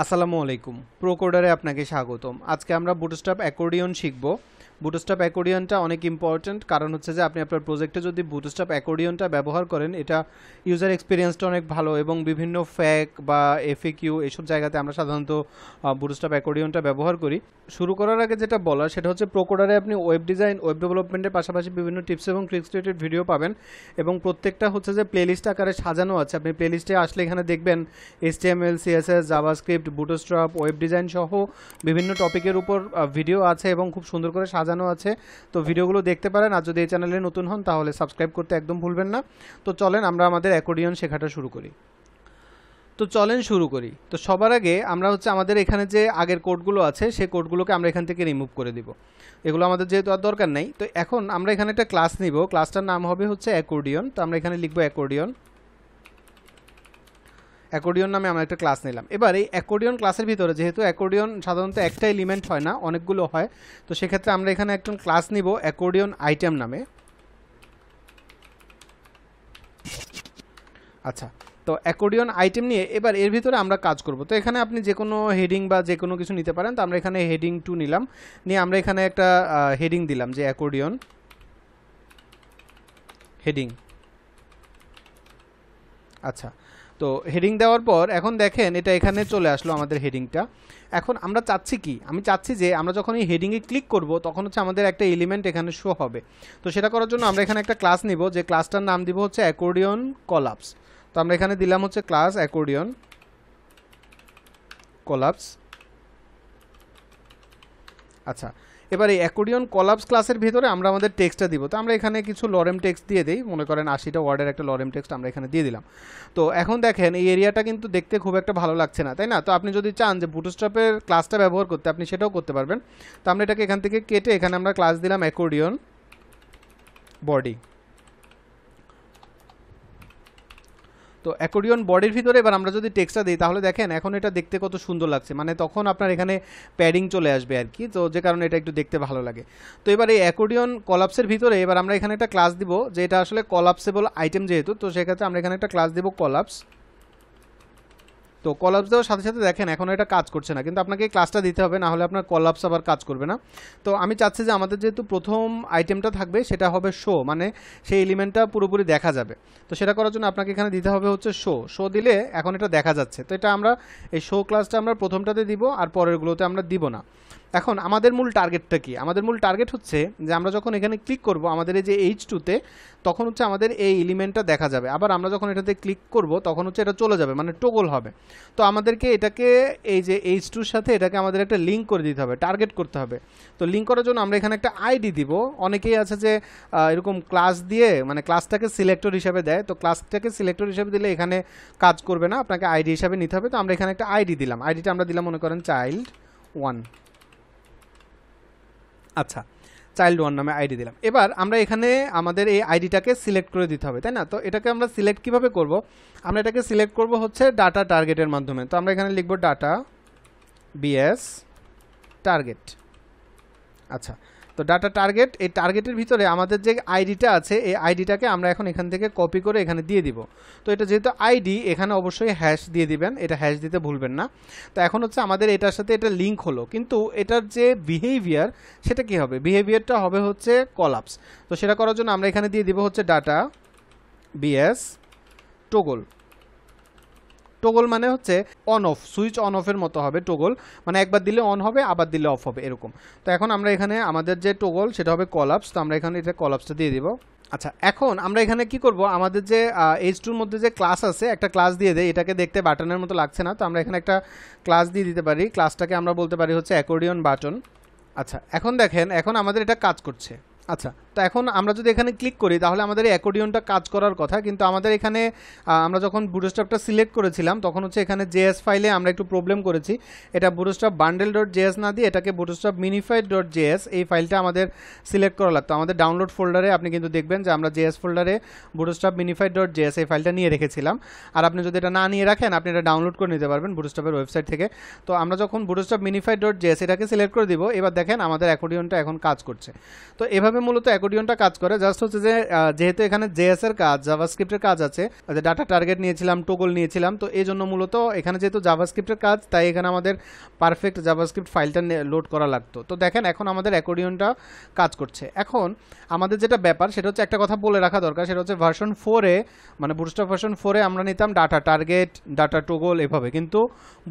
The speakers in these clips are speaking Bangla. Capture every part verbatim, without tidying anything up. আসসালামু আলাইকুম প্রোকোডারে আপনাকে স্বাগতম। আজকে আমরা বুটস্ট্র্যাপ অ্যাকর্ডিয়ন শিখব। বুটস্ট্র্যাপ অ্যাকর্ডিয়নটা অনেক ইম্পর্ট্যান্ট, কারণ হচ্ছে যে আপনি আপনার প্রজেক্টে যদি বুটস্ট্র্যাপ অ্যাকর্ডিয়নটা ব্যবহার করেন এটা ইউজার এক্সপিরিয়েন্সটা অনেক ভালো এবং বিভিন্ন ফ্যাক বা এফএকিউ এইসব জায়গাতে আমরা সাধারণত বুটস্ট্র্যাপ অ্যাকর্ডিয়নটা ব্যবহার করি। শুরু করার আগে যেটা বলার সেটা হচ্ছে প্রোকোডারে আপনি ওয়েব ডিজাইন, ওয়েব ডেভেলপমেন্টের পাশাপাশি বিভিন্ন টিপস এবং ট্রিক্স রিলেটেড ভিডিও পাবেন এবং প্রত্যেকটা হচ্ছে যে প্লেলিস্ট আকারে সাজানো আছে। আপনি প্লেলিস্টে আসলে এখানে দেখবেন HTML, CSS, JavaScript, Bootstrap, web design সহ বিভিন্ন টপিকের উপর ভিডিও আছে এবং খুব সুন্দর করে সাজানো আছে। তো ভিডিওগুলো দেখতে পারেন। আর যদি এই চ্যানেলে নতুন হন তাহলে সাবস্ক্রাইব করতে একদম ভুলবেন না। তো চলেন আমরা আমাদের অ্যাকর্ডিয়ন শেখাটা শুরু করি। তো চলেন শুরু করি। তো সবার আগে আমরা হচ্ছে আমাদের এখানে যে আগের কোডগুলো আছে সেই কোডগুলোকে আমরা এখান থেকে রিমুভ করে দিব, এগুলো আমাদের যেহেতু আর দরকার নাই। তো এখন আমরা এখানে একটা ক্লাস নিব, ক্লাসটার নাম হবে হচ্ছে অ্যাকর্ডিয়ন। তো আমরা এখানে লিখব অ্যাকর্ডিয়ন। অ্যাকর্ডিয়ন নামে আমরা একটা ক্লাস নিলাম। এবার এই অ্যাকর্ডিয়ন ক্লাসের ভিতরে যেহেতু অ্যাকর্ডিয়ন সাধারণত একটা এলিমেন্ট হয় না, অনেকগুলো হয়, তো সেক্ষেত্রে আমরা এখানে একটা ক্লাস নিব অ্যাকর্ডিয়ন আইটেম নামে। আচ্ছা, তো অ্যাকর্ডিয়ন আইটেম নিয়ে এবার এর ভিতরে আমরা কাজ করব। তো এখানে আপনি যে কোনো হেডিং বা যে কোনো কিছু নিতে পারেন। তো আমরা এখানে হেডিং টু নিলাম, নিয়ে আমরা এখানে একটা হেডিং দিলাম যে অ্যাকর্ডিয়ন হেডিং। আচ্ছা, তো হেডিং দেওয়ার পর এখন দেখেন এটা এখানে চলে আসলো আমাদের হেডিংটা। এখন আমরা চাচ্ছি কি, আমি চাচ্ছি যে আমরা যখন এই হেডিংয়ে ক্লিক করব তখন হচ্ছে আমাদের একটা এলিমেন্ট এখানে শো হবে। তো সেটা করার জন্য আমরা এখানে একটা ক্লাস নিব, যে ক্লাসটার নাম দিব হচ্ছে অ্যাকর্ডিয়ন কলাপস। তো আমরা এখানে দিলাম হচ্ছে ক্লাস অ্যাকর্ডিয়ন কলাপস। আচ্ছা, এবার এই অ্যাকর্ডিয়ন কলাপস ক্লাসের ভিতরে আমরা আমাদের টেক্সটটা দিব। তো আমরা এখানে কিছু লরেম টেক্সট দিয়ে দিই, মনে করেন আশিটা ওয়ার্ডের একটা লরেম টেক্সট আমরা এখানে দিয়ে দিলাম। তো এখন দেখেন এই এরিয়াটা কিন্তু দেখতে খুব একটা ভালো লাগছে না, তাই না? তো আপনি যদি চান যে বুটস্ট্র্যাপের ক্লাসটা ব্যবহার করতে, আপনি সেটাও করতে পারবেন। তো আমরা এটাকে এখান থেকে কেটে এখানে আমরা ক্লাস দিলাম অ্যাকর্ডিয়ন বডি। তো অ্যাকর্ডিয়ন বডির ভিতরে এবার আমরা যদি টেক্সটটা দিই তাহলে দেখেন এখন এটা দেখতে কত সুন্দর লাগছে, মানে তখন আপনার এখানে প্যাডিং চলে আসবে আর কি। তো যে কারণে এটা একটু দেখতে ভালো লাগে। তো এবার এই অ্যাকর্ডিয়ন কলাপসের ভিতরে এবার আমরা এখানে একটা ক্লাস দিব, যে এটা আসলে কলাপসেবল আইটেম যেহেতু, তো সেক্ষেত্রে আমরা এখানে একটা ক্লাস দিব কলাপস। তো কলাপস দেওয়ার সাথে সাথে দেখেন এখন এটা কাজ করছে না, কিন্তু আপনাকে ক্লাসটা দিতে হবে, না হলে আপনার কলাপস আবার কাজ করবে না। তো আমি চাচ্ছি যে আমাদের যেহেতু প্রথম আইটেমটা থাকবে সেটা হবে শো, মানে সেই এলিমেন্টটা পুরোপুরি দেখা যাবে। তো সেটা করার জন্য আপনাকে এখানে দিতে হবে হচ্ছে শো। শো দিলে এখন এটা দেখা যাচ্ছে। তো এটা আমরা এই শো ক্লাসটা আমরা প্রথমটাতে দিব, আর পরেরগুলোতে আমরা দিব না। এখন আমাদের মূল টার্গেটটা কি? আমাদের মূল টার্গেট হচ্ছে যে আমরা যখন এখানে ক্লিক করব আমাদের এই যে এইচ টুতে, তখন হচ্ছে আমাদের এই এলিমেন্টটা দেখা যাবে। আবার আমরা যখন এটাতে ক্লিক করব তখন হচ্ছে এটা চলে যাবে, মানে টগল হবে। তো আমাদেরকে এটাকে এই যে এইচ টুর সাথে এটাকে আমাদের একটা লিঙ্ক করে দিতে হবে, টার্গেট করতে হবে। তো লিঙ্ক করার জন্য আমরা এখানে একটা আইডি দিব। অনেকেই আছে যে এরকম ক্লাস দিয়ে, মানে ক্লাসটাকে সিলেক্টর হিসাবে দেয়। তো ক্লাসটাকে সিলেক্টর হিসাবে দিলে এখানে কাজ করবে না, আপনাকে আইডি হিসাবে নিতে হবে। তো আমরা এখানে একটা আইডি দিলাম। আইডিটা আমরা দিলাম মনে করেন চাইল্ড ওয়ান। আচ্ছা, চাইল্ড ওয়ান নামে আইডি দিলাম। এবার আমরা এখানে আমাদের এই আইডিটাকে সিলেক্ট করে দিতে হবে, তাই না? তো এটাকে আমরা সিলেক্ট কীভাবে করব? আমরা এটাকে সিলেক্ট করব হচ্ছে ডাটা টার্গেটের মাধ্যমে। তো আমরা এখানে লিখব ডাটা বিএস টার্গেট। আচ্ছা, তো ডাটা টার্গেট, এই টার্গেটের ভিতরে আমাদের যে আইডিটা আছে এই আইডিটাকে আমরা এখন এখান থেকে কপি করে এখানে দিয়ে দিব। তো এটা যেহেতু আইডি, এখানে অবশ্যই হ্যাশ দিয়ে দিবেন, এটা হ্যাশ দিতে ভুলবেন না। তো এখন হচ্ছে আমাদের এটার সাথে এটা লিঙ্ক হলো, কিন্তু এটার যে বিহেভিয়ার সেটা কি হবে? বিহেভিয়ারটা হবে হচ্ছে কলাপস। তো সেটা করার জন্য আমরা এখানে দিয়ে দিব হচ্ছে ডাটা বিএস টগল। টগল মানে হচ্ছে অন অফ, সুইচ অন অফের মতো হবে টগল, মানে একবার দিলে অন হবে আবার দিলে অফ হবে এরকম। তো এখন আমরা এখানে আমাদের যে টগল সেটা হবে কলাপস। তো আমরা এখানে এটা কলাপসটা দিয়ে দিব। আচ্ছা, এখন আমরা এখানে কি করব? আমাদের যে এইচ টুর মধ্যে যে ক্লাস আছে একটা ক্লাস দিয়ে দেয়। এটাকে দেখতে বাটনের মতো লাগছে না, তো আমরা এখানে একটা ক্লাস দিয়ে দিতে পারি। ক্লাসটাকে আমরা বলতে পারি হচ্ছে অ্যাকর্ডিয়ন বাটন। আচ্ছা, এখন দেখেন এখন আমাদের এটা কাজ করছে। আচ্ছা, তো এখন আমরা যদি এখানে ক্লিক করি তাহলে আমাদের এই অ্যাকর্ডিয়নটা কাজ করার কথা, কিন্তু আমাদের এখানে আমরা যখন বুটস্ট্র্যাপটা সিলেক্ট করেছিলাম তখন হচ্ছে এখানে জেএস ফাইলে আমরা একটু প্রবলেম করেছি। এটা বুটস্ট্র্যাপ বান্ডেল ডট জেএস না দিয়ে এটাকে বুটস্ট্র্যাপ মিনিফাইড ডট জেএস, এই ফাইলটা আমাদের সিলেক্ট করা লাগতো। আমাদের ডাউনলোড ফোল্ডারে আপনি কিন্তু দেখবেন যে আমরা জেএস ফোল্ডারে বুটস্ট্র্যাপ মিনিফাইড ডট জেএস এই ফাইলটা নিয়ে রেখেছিলাম। আর আপনি যদি এটা না নিয়ে রাখেন আপনি এটা ডাউনলোড করে নিতে পারবেন বুটস্ট্র্যাপের ওয়েবসাইট থেকে। তো আমরা যখন বুটস্ট্র্যাপ মিনিফাইড ডট জেএস এটাকে সিলেক্ট করে দিব, এবার দেখেন আমাদের অ্যাকর্ডিয়নটা এখন কাজ করছে। তো এভাবে মূলত অ্যাকর্ডিয়নটা কাজ করে জাস্ট হচ্ছে যে যেহেতু এখানে জেএস এর কাজ জাভাস্ক্রিপ্টের কাজ আছে, ডাটা টার্গেট নিয়েছিলাম, টোগল নিয়েছিলাম, তো এই জন্য মূলত এখানে যেহেতু জাভাস্ক্রিপ্টের কাজ তাই এখানে আমাদের পারফেক্ট জাভাস্ক্রিপ্ট ফাইলটা লোড করা লাগতো। তো দেখেন এখন আমাদের অ্যাকর্ডিয়নটা কাজ করছে। এখন আমাদের যেটা ব্যাপার সেটা হচ্ছে একটা কথা বলে রাখা দরকার, সেটা হচ্ছে ভার্সন ফোরে মানে বুটস্ট্র্যাপ ভার্সন ফোরে আমরা নিতাম ডাটা টার্গেট, ডাটা টোগল এভাবে, কিন্তু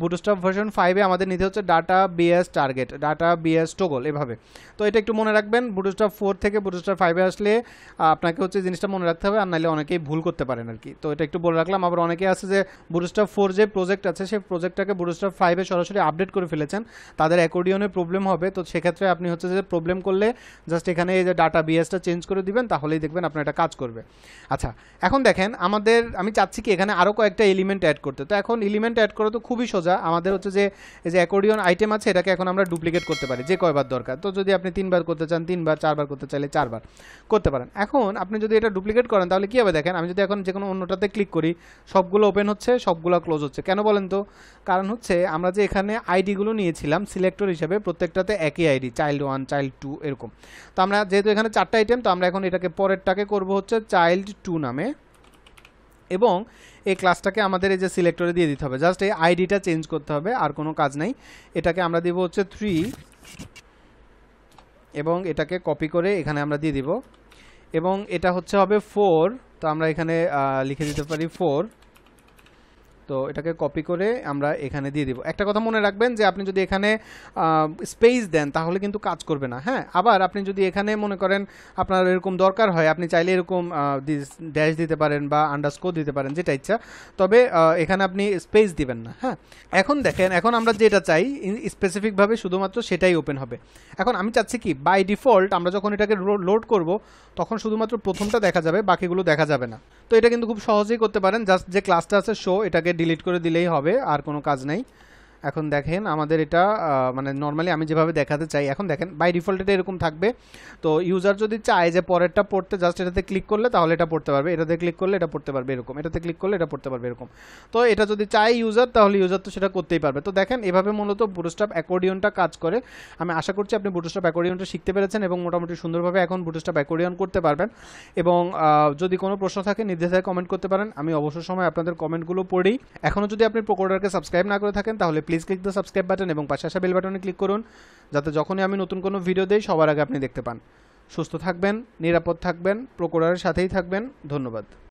বুটস্ট্র্যাপ ভার্সন ফাইভে আমাদের নিতে হচ্ছে data BS target, data BS toggle এভাবে। তো এটা একটু মনে রাখবেন, বুটস্ট্র্যাপ ফোর থেকে বুটস্ট্র্যাপ ফাইভে আসলে আপনাকে হচ্ছে জিনিসটা মনে রাখতে হবে, আর নাহলে অনেকেই ভুল করতে পারেন আর কি। তো এটা একটু বলে রাখলাম। আবার অনেকে আছে যে বুটস্ট্র্যাপ ফোর যে প্রজেক্ট আছে সেই প্রজেক্টটাকে বুটস্ট্র্যাপ ফাইভে সরাসরি আপডেট করে ফেলেছেন, তাদের অ্যাকর্ডিয়নে প্রবলেম হবে। তো সেক্ষেত্রে আপনি হচ্ছে যে প্রবলেম করলে জাস্ট এখানে এই যে ডাটা বিএসটা চেঞ্জ করে দিবেন, তাহলেই দেখবেন আপনার এটা কাজ করবে। আচ্ছা এখন দেখেন আমাদের আমি চাচ্ছি কি এখানে আরও কয়েকটা এলিমেন্ট অ্যাড করতে। তো এখন এলিমেন্ট অ্যাড করা তো খুবই সোজা, আমাদের হচ্ছে যে এই যে অ্যাকর্ডিয়ন আইটেম আছে এটাকে এখন আমরা ডুপ্লিকেট করতে পারি যে কয়বার দরকার। তো যদি আপনি তিনবার করতে চান তিনবার, চারবার করতে চাইলে চারবার করতে পারেন। এখন আপনি যদি এটা ডুপ্লিকেট করেন তাহলে কী হবে দেখেন, আমি যদি এখন যে কোনো অন্যটাতে ক্লিক করি সবগুলো ওপেন হচ্ছে, সবগুলো ক্লোজ হচ্ছে। কেন বলেন তো? কারণ হচ্ছে আমরা যে এখানে আইডিগুলো নিয়েছিলাম সিলেক্টর হিসাবে প্রত্যেকটাতে একই ID, child one, child two এরকম। তো আমরা যেহেতু এখানে চারটা আইটেম, তো আমরা এখন এটাকে পরেরটাকে করব হচ্ছে চাইল্ড টু নামে, এবং এই ক্লাসটাকে আমাদের এই যে সিলেক্টরে দিয়ে দিতে হবে, জাস্ট এই আইডিটা চেঞ্জ করতে হবে, আর কোনো কাজ নাই। এটাকে আমরা দিব হচ্ছে থ্রি, এবং এটাকে কপি করে এখানে আমরা দিয়ে দিব, এবং এটা হচ্ছে হবে ফোর। তো আমরা এখানে লিখে দিতে পারি ফোর, তো এটাকে কপি করে আমরা এখানে দিয়ে দিব। একটা কথা মনে রাখবেন যে আপনি যদি এখানে স্পেস দেন তাহলে কিন্তু কাজ করবে না। হ্যাঁ, আবার আপনি যদি এখানে মনে করেন আপনার এরকম দরকার হয়, আপনি চাইলে এরকম ড্যাশ দিতে পারেন বা আন্ডারস্কোর দিতে পারেন, যেটা ইচ্ছা, তবে এখানে আপনি স্পেস দিবেন না। হ্যাঁ, এখন দেখেন এখন আমরা যেটা চাই স্পেসিফিকভাবে শুধুমাত্র সেটাই ওপেন হবে। এখন আমি চাচ্ছি কি বাই ডিফল্ট আমরা যখন এটাকে লোড করব তখন শুধুমাত্র প্রথমটা দেখা যাবে, বাকিগুলো দেখা যাবে না। তো এটা কিন্তু খুব সহজেই করতে পারেন, জাস্ট যে ক্লাসটা আছে শো এটাকে ডিলিট করে দিলেই হবে, আর কোনো কাজ নাই। এখন দেখেন আমাদের এটা মানে নর্মালি আমি যেভাবে দেখাতে চাই, এখন দেখেন বাই ডিফল্ট এটা এরকম থাকবে। তো ইউজার যদি চায় যে পরেরটা পড়তে, জাস্ট এটাতে ক্লিক করলে তাহলে এটা পড়তে পারবে, এটাতে ক্লিক করলে এটা পড়তে পারবে এরকম, এটাতে ক্লিক করলে এটা পড়তে পারবে এরকম। তো এটা যদি চায় ইউজার তাহলে ইউজার তো সেটা করতেই পারবে। তো দেখেন এভাবে মূলত বুটস্ট্র্যাপ অ্যাকর্ডিয়নটা কাজ করে। আমি আশা করছি আপনি বুটস্ট্র্যাপ অ্যাকর্ডিয়নটা শিখতে পেরেছেন এবং মোটামুটি সুন্দরভাবে এখন বুটস্ট্র্যাপ অ্যাকর্ডিয়ন করতে পারবেন। এবং যদি কোনো প্রশ্ন থাকে নির্দ্বিধায় কমেন্ট করতে পারেন, আমি অবসর সময় আপনাদের কমেন্টগুলো পড়ি। এখনও যদি আপনি প্রকোডারকে সাবস্ক্রাইব না করে থাকেন তাহলে please click the subscribe button এবং পাশে আসা বেল বাটনে ক্লিক করুন, যাতে যখনই আমি নতুন কোনো ভিডিও দেই সবার আগে আপনি দেখতে পান। সুস্থ থাকবেন, নিরাপদ থাকবেন, প্রকোডারের সাথেই থাকবেন। ধন্যবাদ।